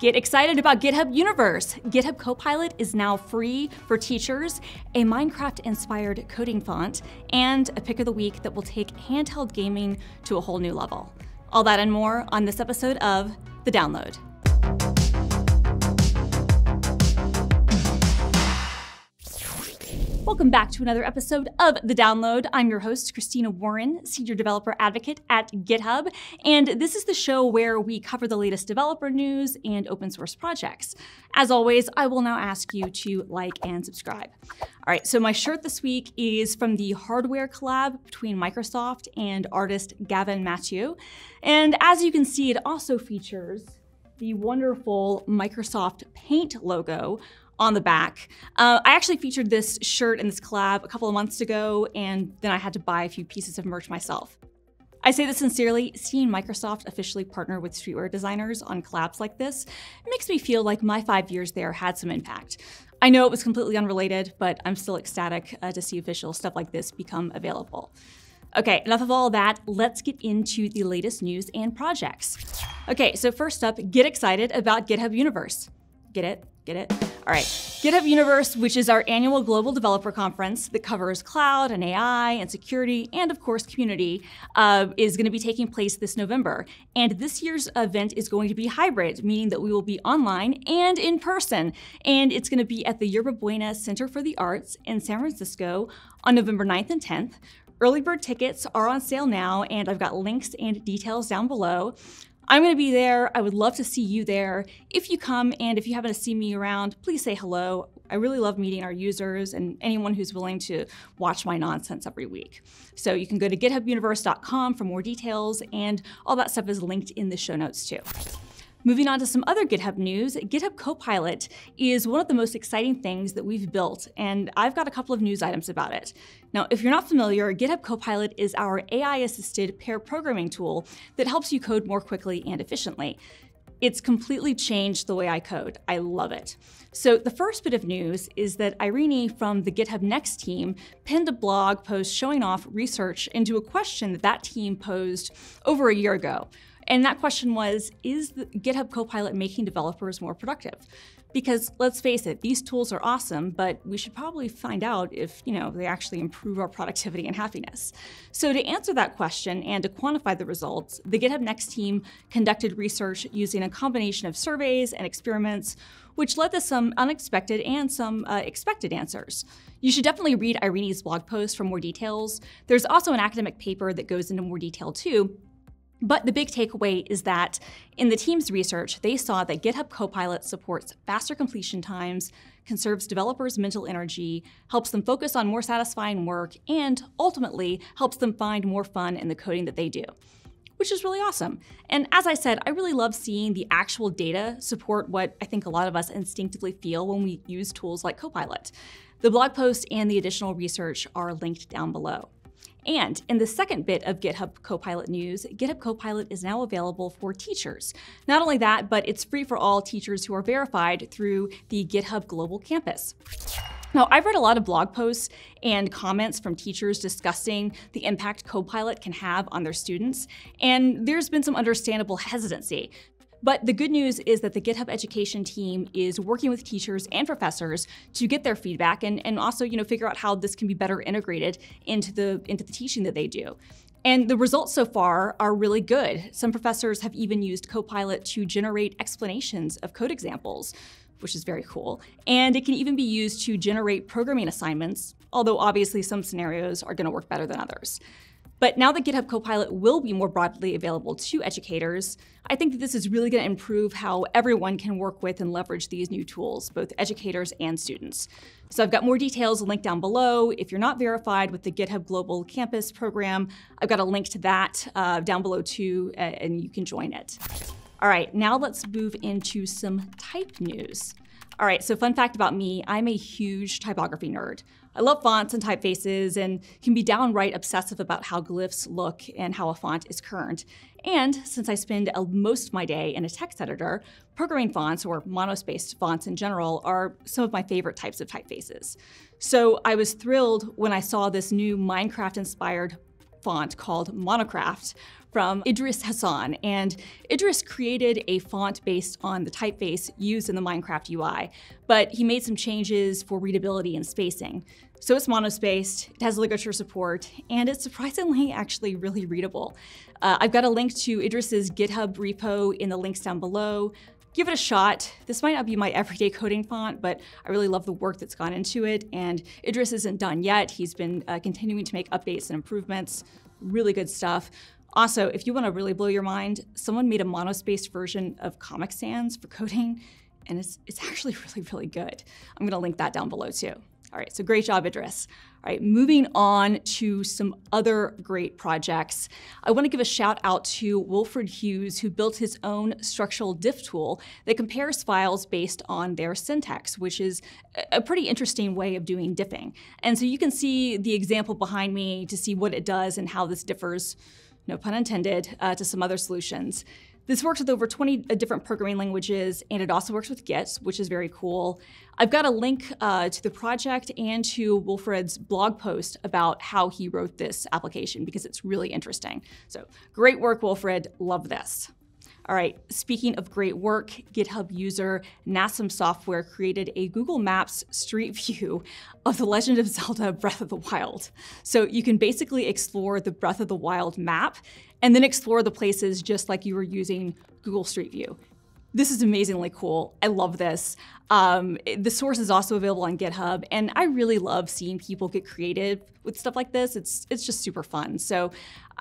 Get excited about GitHub Universe! GitHub Copilot is now free for teachers, a Minecraft-inspired coding font, and a pick of the week that will take handheld gaming to a whole new level. All that and more on this episode of The Download. Welcome back to another episode of The Download. I'm your host, Christina Warren, Senior Developer Advocate at GitHub, and this is the show where we cover the latest developer news and open source projects. As always, I will now ask you to like and subscribe. All right, so my shirt this week is from the hardware collab between Microsoft and artist Gavin Mathieu. And as you can see, it also features the wonderful Microsoft Paint logo on the back. I actually featured this shirt in this collab a couple of months ago, and then I had to buy a few pieces of merch myself. I say this sincerely, seeing Microsoft officially partner with streetwear designers on collabs like this makes me feel like my 5 years there had some impact. I know it was completely unrelated, but I'm still ecstatic to see official stuff like this become available. Okay, enough of all that, let's get into the latest news and projects. Okay, so first up, get excited about GitHub Universe. Get it? Get it? All right, GitHub Universe, which is our annual global developer conference that covers cloud and AI and security and, of course, community, is going to be taking place this November. And this year's event is going to be hybrid, meaning that we will be online and in person. And it's going to be at the Yerba Buena Center for the Arts in San Francisco on November 9th and 10th. Early bird tickets are on sale now, and I've got links and details down below. I'm going to be there. I would love to see you there. If you come and if you happen to see me around, please say hello. I really love meeting our users and anyone who's willing to watch my nonsense every week. So you can go to githubuniverse.com for more details, and all that stuff is linked in the show notes too. Moving on to some other GitHub news, GitHub Copilot is one of the most exciting things that we've built, and I've got a couple of news items about it. Now, if you're not familiar, GitHub Copilot is our AI-assisted pair programming tool that helps you code more quickly and efficiently. It's completely changed the way I code. I love it. So the first bit of news is that Irene from the GitHub Next team pinned a blog post showing off research into a question that team posed over a year ago. And that question was, is the GitHub Copilot making developers more productive? Because let's face it, these tools are awesome, but we should probably find out if, they actually improve our productivity and happiness. So to answer that question and to quantify the results, the GitHub Next team conducted research using a combination of surveys and experiments, which led to some unexpected and some expected answers. You should definitely read Irene's blog post for more details. There's also an academic paper that goes into more detail too. But the big takeaway is that in the team's research, they saw that GitHub Copilot supports faster completion times, conserves developers' mental energy, helps them focus on more satisfying work, and ultimately helps them find more fun in the coding that they do, which is really awesome. And as I said, I really love seeing the actual data support what I think a lot of us instinctively feel when we use tools like Copilot. The blog post and the additional research are linked down below. And in the second bit of GitHub Copilot news, GitHub Copilot is now available for teachers. Not only that, but it's free for all teachers who are verified through the GitHub Global Campus. Now, I've read a lot of blog posts and comments from teachers discussing the impact Copilot can have on their students, and there's been some understandable hesitancy. But the good news is that the GitHub Education team is working with teachers and professors to get their feedback and also, figure out how this can be better integrated into the teaching that they do. And the results so far are really good. Some professors have even used Copilot to generate explanations of code examples, which is very cool. And it can even be used to generate programming assignments, although obviously some scenarios are going to work better than others. But now that GitHub Copilot will be more broadly available to educators, I think that this is really going to improve how everyone can work with and leverage these new tools, both educators and students. So I've got more details linked down below. If you're not verified with the GitHub Global Campus program, I've got a link to that down below too, and you can join it. All right, now let's move into some type news. All right, so fun fact about me, I'm a huge typography nerd. I love fonts and typefaces and can be downright obsessive about how glyphs look and how a font is kerned. And since I spend most of my day in a text editor, programming fonts or monospaced fonts in general are some of my favorite types of typefaces. So I was thrilled when I saw this new Minecraft-inspired font called Monocraft from Idris Hassan. And Idris created a font based on the typeface used in the Minecraft UI, but he made some changes for readability and spacing. So it's monospaced, it has ligature support, and it's surprisingly actually really readable. I've got a link to Idris's GitHub repo in the links down below. Give it a shot. This might not be my everyday coding font, but I really love the work that's gone into it, and Idris isn't done yet. He's been continuing to make updates and improvements. Really good stuff. Also, if you want to really blow your mind, someone made a monospaced version of Comic Sans for coding, and it's actually really, really good. I'm gonna link that down below too. All right, so great job, Idris. All right, moving on to some other great projects. I want to give a shout out to Wilfred Hughes, who built his own structural diff tool that compares files based on their syntax, which is a pretty interesting way of doing diffing. And so you can see the example behind me to see what it does and how this differs, no pun intended, to some other solutions. This works with over 20 different programming languages, and it also works with Git, which is very cool. I've got a link to the project and to Wilfred's blog post about how he wrote this application because it's really interesting. So great work, Wilfred. Love this. All right, speaking of great work, GitHub user Nassim Software created a Google Maps Street View of the Legend of Zelda Breath of the Wild. So you can basically explore the Breath of the Wild map and then explore the places just like you were using Google Street View. This is amazingly cool. I love this. The source is also available on GitHub, and I really love seeing people get creative with stuff like this. It's just super fun. So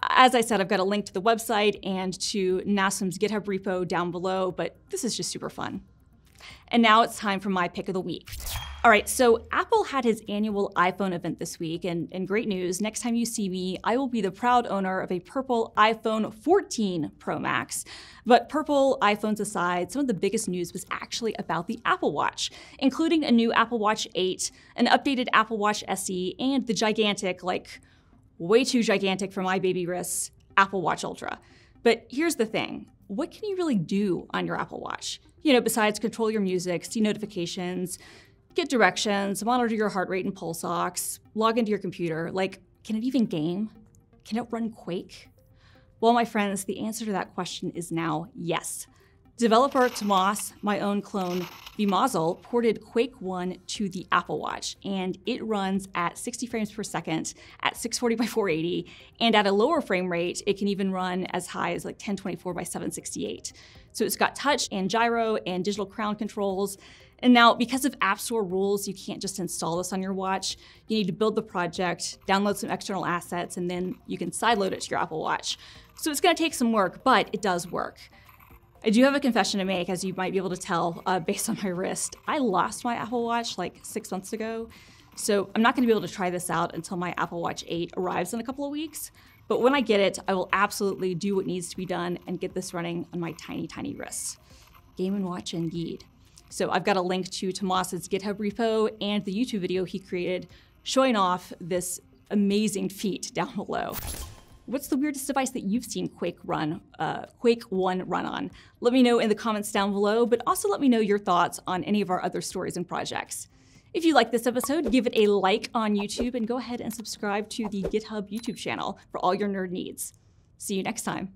as I said, I've got a link to the website and to Nassim's GitHub repo down below, but this is just super fun. And now it's time for my pick of the week. All right, so Apple had his annual iPhone event this week, and great news, next time you see me, I will be the proud owner of a purple iPhone 14 Pro Max. But purple iPhones aside, some of the biggest news was actually about the Apple Watch, including a new Apple Watch 8, an updated Apple Watch SE, and the gigantic, like way too gigantic for my baby wrists, Apple Watch Ultra. But here's the thing, what can you really do on your Apple Watch? You know, besides control your music, see notifications, get directions, monitor your heart rate and pulse ox, log into your computer. Like, can it even game? Can it run Quake? Well, my friends, the answer to that question is now yes. Developer Tomas, MyOwnClone, Vmazel ported Quake 1 to the Apple Watch, and it runs at 60 frames per second, at 640 by 480, and at a lower frame rate, it can even run as high as like 1024 by 768. So it's got touch and gyro and digital crown controls. And now, because of App Store rules, you can't just install this on your watch. You need to build the project, download some external assets, and then you can sideload it to your Apple Watch. So it's gonna take some work, but it does work. I do have a confession to make, as you might be able to tell based on my wrist. I lost my Apple Watch like 6 months ago, so I'm not gonna be able to try this out until my Apple Watch 8 arrives in a couple of weeks. But when I get it, I will absolutely do what needs to be done and get this running on my tiny, tiny wrists. Game and watch indeed. So I've got a link to Tomas's GitHub repo and the YouTube video he created showing off this amazing feat down below. What's the weirdest device that you've seen Quake 1 run on? Let me know in the comments down below, but also let me know your thoughts on any of our other stories and projects. If you like this episode, give it a like on YouTube and go ahead and subscribe to the GitHub YouTube channel for all your nerd needs. See you next time.